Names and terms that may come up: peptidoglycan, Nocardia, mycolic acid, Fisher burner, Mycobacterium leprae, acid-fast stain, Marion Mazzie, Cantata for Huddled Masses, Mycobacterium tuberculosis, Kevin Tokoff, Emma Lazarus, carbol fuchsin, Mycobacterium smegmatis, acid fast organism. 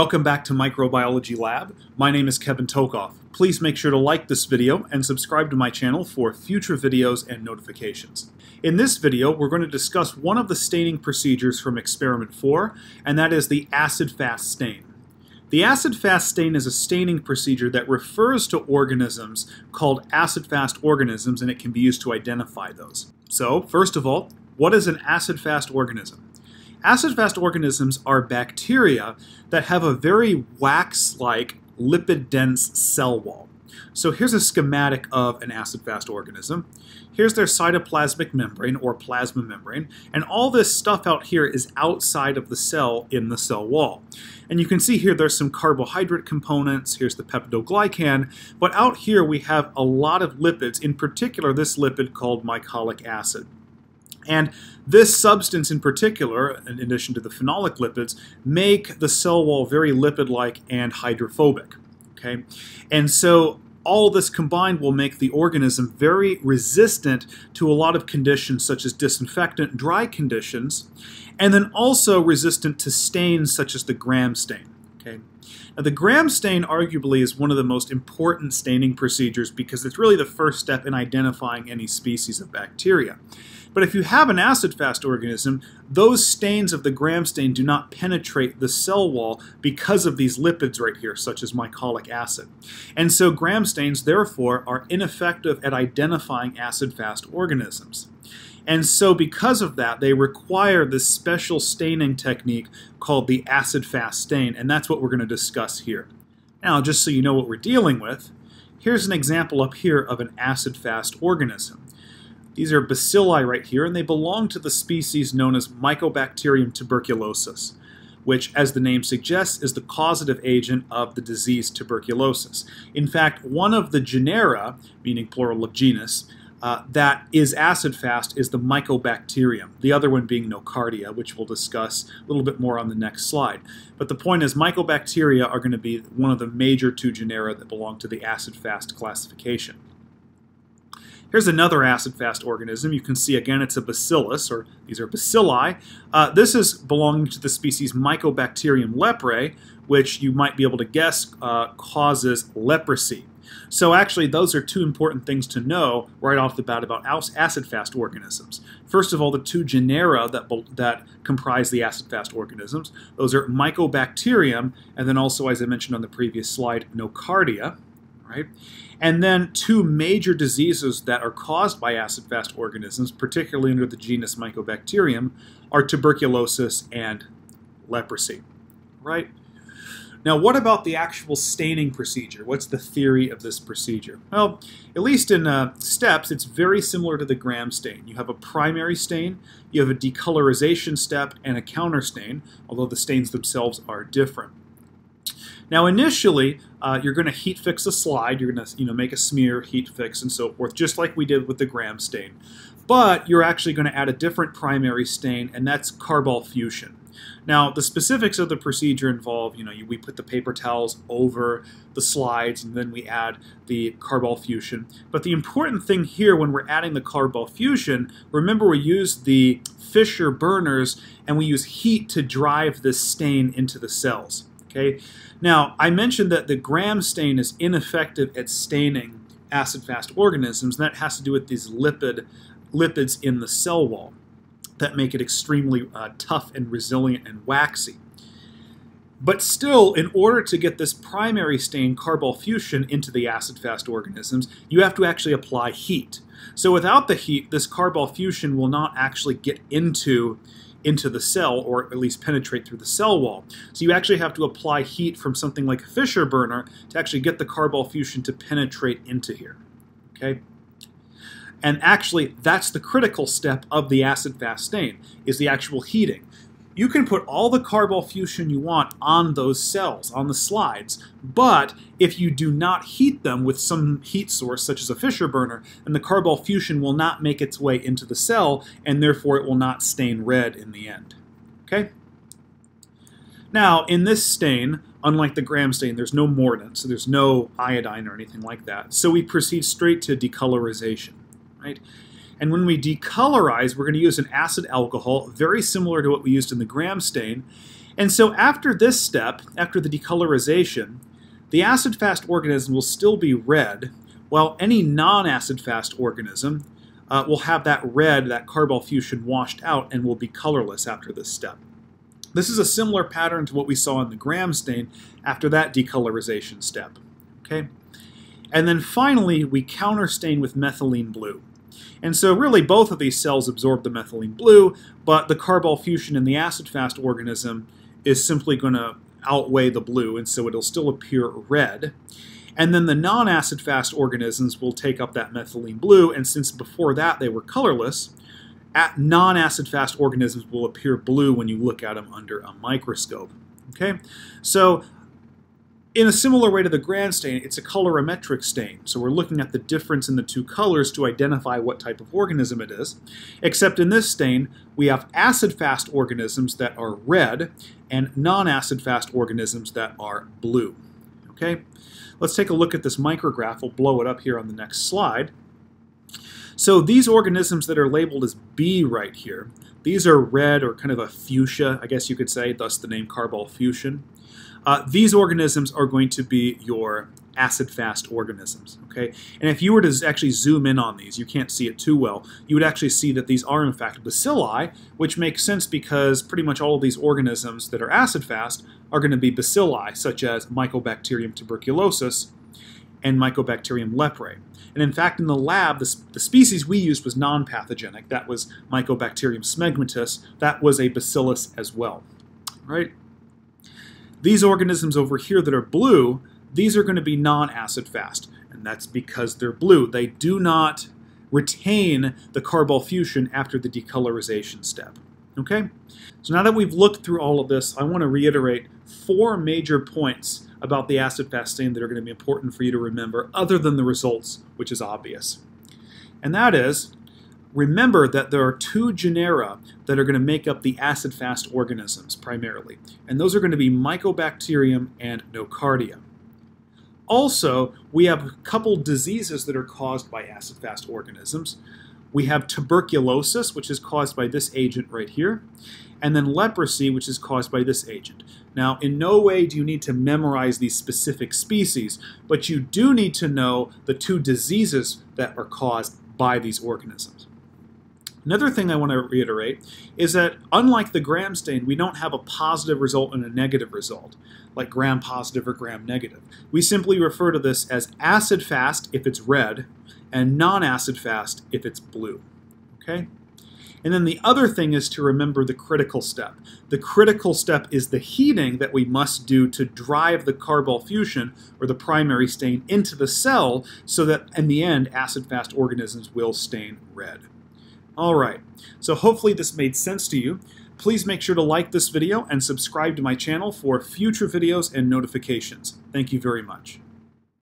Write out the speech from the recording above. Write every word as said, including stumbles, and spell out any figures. Welcome back to Microbiology Lab. My name is Kevin Tokoff. Please make sure to like this video and subscribe to my channel for future videos and notifications. In this video, we're going to discuss one of the staining procedures from experiment four, and that is the acid-fast stain. The acid-fast stain is a staining procedure that refers to organisms called acid-fast organisms, and it can be used to identify those. So, first of all, what is an acid-fast organism? Acid-fast organisms are bacteria that have a very wax-like, lipid-dense cell wall. So here's a schematic of an acid-fast organism. Here's their cytoplasmic membrane, or plasma membrane, and all this stuff out here is outside of the cell in the cell wall. And you can see here there's some carbohydrate components, here's the peptidoglycan, but out here we have a lot of lipids, in particular this lipid called mycolic acid. And this substance in particular, in addition to the phenolic lipids, make the cell wall very lipid-like and hydrophobic. Okay? And so all this combined will make the organism very resistant to a lot of conditions such as disinfectant, dry conditions, and then also resistant to stains such as the gram stain. Okay? Now, the gram stain arguably is one of the most important staining procedures because it's really the first step in identifying any species of bacteria. But if you have an acid-fast organism, those stains of the gram stain do not penetrate the cell wall because of these lipids right here, such as mycolic acid. And so gram stains, therefore, are ineffective at identifying acid-fast organisms. And so because of that, they require this special staining technique called the acid-fast stain, and that's what we're going to discuss here. Now, just so you know what we're dealing with, here's an example up here of an acid-fast organism. These are bacilli right here, and they belong to the species known as Mycobacterium tuberculosis, which, as the name suggests, is the causative agent of the disease tuberculosis. In fact, one of the genera, meaning plural of genus, uh, that is acid-fast is the Mycobacterium, the other one being Nocardia, which we'll discuss a little bit more on the next slide. But the point is, Mycobacteria are going to be one of the major two genera that belong to the acid-fast classification. Here's another acid-fast organism. You can see, again, it's a bacillus, or these are bacilli. Uh, this is belonging to the species Mycobacterium leprae, which you might be able to guess uh, causes leprosy. So actually, those are two important things to know right off the bat about acid-fast organisms. First of all, the two genera that, that comprise the acid-fast organisms, those are Mycobacterium, and then also, as I mentioned on the previous slide, Nocardia. Right? And then two major diseases that are caused by acid-fast organisms, particularly under the genus Mycobacterium, are tuberculosis and leprosy. Right? Now, what about the actual staining procedure? What's the theory of this procedure? Well, at least in uh, steps, it's very similar to the gram stain. You have a primary stain, you have a decolorization step, and a counter stain, although the stains themselves are different. Now, initially, uh, you're going to heat fix a slide. You're going to, you know, make a smear, heat fix, and so forth, just like we did with the gram stain. But you're actually going to add a different primary stain, and that's carbol fuchsin. Now, the specifics of the procedure involve, you know, you, we put the paper towels over the slides, and then we add the carbol fuchsin. But the important thing here when we're adding the carbol fuchsin, remember we use the Fisher burners, and we use heat to drive this stain into the cells. Okay. Now, I mentioned that the gram stain is ineffective at staining acid-fast organisms, and that has to do with these lipid, lipids in the cell wall that make it extremely uh, tough and resilient and waxy. But still, in order to get this primary stain, carbol fuchsin, into the acid-fast organisms, you have to actually apply heat. So without the heat, this carbol fuchsin will not actually get into into the cell, or at least penetrate through the cell wall. So you actually have to apply heat from something like a Fisher burner to actually get the carbol fuchsin to penetrate into here. Okay? And actually, that's the critical step of the acid-fast stain, is the actual heating. You can put all the carbol fuchsin you want on those cells, on the slides, but if you do not heat them with some heat source, such as a Fisher burner, then the carbol fuchsin will not make its way into the cell, and therefore it will not stain red in the end. Okay? Now, in this stain, unlike the gram stain, there's no mordant, so there's no iodine or anything like that. So we proceed straight to decolorization, right? And when we decolorize, we're going to use an acid alcohol, very similar to what we used in the gram stain. And so after this step, after the decolorization, the acid-fast organism will still be red, while any non-acid-fast organism uh, will have that red, that carbol fuchsin, washed out and will be colorless after this step. This is a similar pattern to what we saw in the gram stain after that decolorization step. Okay? And then finally, we counterstain with methylene blue. And so really both of these cells absorb the methylene blue, but the carbol fuchsin in the acid-fast organism is simply going to outweigh the blue, and so it'll still appear red. And then the non-acid-fast organisms will take up that methylene blue, and since before that they were colorless, non-acid-fast organisms will appear blue when you look at them under a microscope. Okay? So in a similar way to the gram stain, it's a colorimetric stain. So we're looking at the difference in the two colors to identify what type of organism it is. Except in this stain, we have acid-fast organisms that are red and non-acid-fast organisms that are blue. Okay? Let's take a look at this micrograph. We'll blow it up here on the next slide. So these organisms that are labeled as B right here, these are red, or kind of a fuchsia, I guess you could say, thus the name carbol fuchsin. Uh, these organisms are going to be your acid-fast organisms. Okay? And if you were to actually zoom in on these, you can't see it too well, you would actually see that these are in fact bacilli, which makes sense because pretty much all of these organisms that are acid-fast are going to be bacilli, such as Mycobacterium tuberculosis and Mycobacterium leprae. And in fact, in the lab, the, the species we used was non-pathogenic. That was Mycobacterium smegmatis. That was a bacillus as well, right? These organisms over here that are blue, these are going to be non-acid fast, and that's because they're blue. They do not retain the carbol fuchsin after the decolorization step, okay? So now that we've looked through all of this, I want to reiterate four major points about the acid-fast stain that are going to be important for you to remember, other than the results, which is obvious. And that is, remember that there are two genera that are going to make up the acid-fast organisms primarily, and those are going to be Mycobacterium and Nocardia. Also, we have a couple diseases that are caused by acid-fast organisms. We have tuberculosis, which is caused by this agent right here, and then leprosy, which is caused by this agent. Now, in no way do you need to memorize these specific species, but you do need to know the two diseases that are caused by these organisms. Another thing I want to reiterate is that unlike the gram stain, we don't have a positive result and a negative result, like gram positive or gram negative. We simply refer to this as acid fast if it's red, and non-acid fast if it's blue. Okay? And then the other thing is to remember the critical step. The critical step is the heating that we must do to drive the carbol fuchsin, or the primary stain, into the cell so that in the end acid-fast organisms will stain red. All right, so hopefully this made sense to you. Please make sure to like this video and subscribe to my channel for future videos and notifications. Thank you very much.